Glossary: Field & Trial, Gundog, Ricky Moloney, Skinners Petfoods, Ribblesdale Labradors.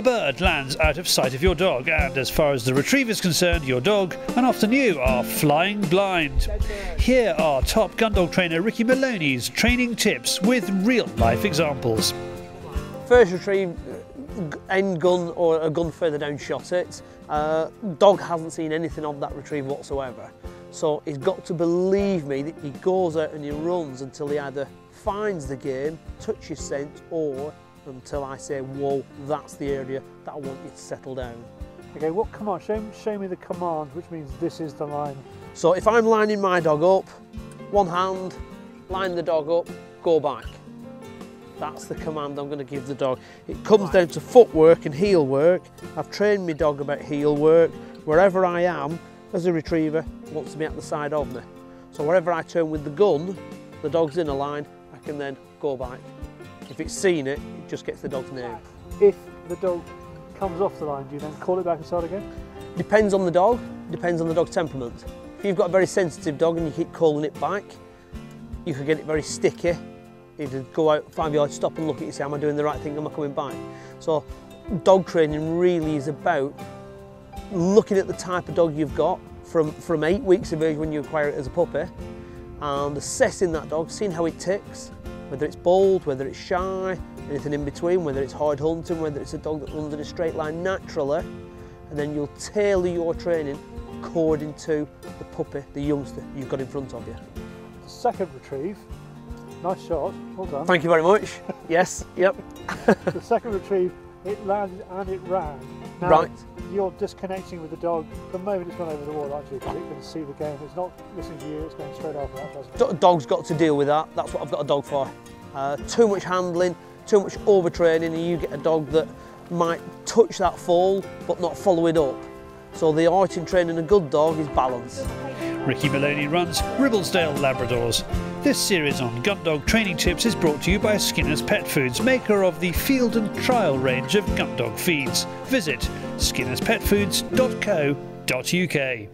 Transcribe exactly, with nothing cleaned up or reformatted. A bird lands out of sight of your dog, and as far as the retriever is concerned, your dog, and often you, are flying blind. Here are top gun dog trainer Ricky Moloney's training tips with real-life examples. First, retrieve end gun or a gun further down shot it. Uh, dog hasn't seen anything of that retrieve whatsoever. So he's got to believe me that he goes out and he runs until he either finds the game, touches scent, or until I say, whoa, that's the area that I want you to settle down. Okay, what command? Show, show me the command, which means this is the line. So if I'm lining my dog up, one hand, line the dog up, go back. That's the command I'm going to give the dog. It comes down to footwork and heel work. I've trained my dog about heel work. Wherever I am, as a retriever, it wants to be at the side of me. So wherever I turn with the gun, the dog's in a line, I can then go back. If it's seen it, it just gets the dog's name. If the dog comes off the line, do you then call it back inside again? Depends on the dog, depends on the dog's temperament. If you've got a very sensitive dog and you keep calling it back, you could get it very sticky. He'd go out five yards, stop and look at you and say, am I doing the right thing, am I coming back? So dog training really is about looking at the type of dog you've got from, from eight weeks of age when you acquire it as a puppy, and assessing that dog, seeing how it ticks, whether it's bold, whether it's shy, anything in between, whether it's hard hunting, whether it's a dog that runs in a straight line naturally, and then you'll tailor your training according to the puppy, the youngster you've got in front of you. The second retrieve, nice shot, well done. Thank you very much. Yes, yep. The second retrieve, it landed and it ran. Now, right. You're disconnecting with the dog the moment it's gone over the wall, aren't you? Because it can see the game. It's not listening to you, it's going straight after that, doesn't it? Dog's got to deal with that. That's what I've got a dog for. Uh, too much handling, too much overtraining, and you get a dog that might touch that fall but not follow it up. So the art in training a good dog is balance. Ricky Moloney runs Ribblesdale Labradors. This series on gun dog training tips is brought to you by Skinners Petfoods, maker of the field and trial range of gun dog feeds. Visit skinners petfoods dot co dot U K.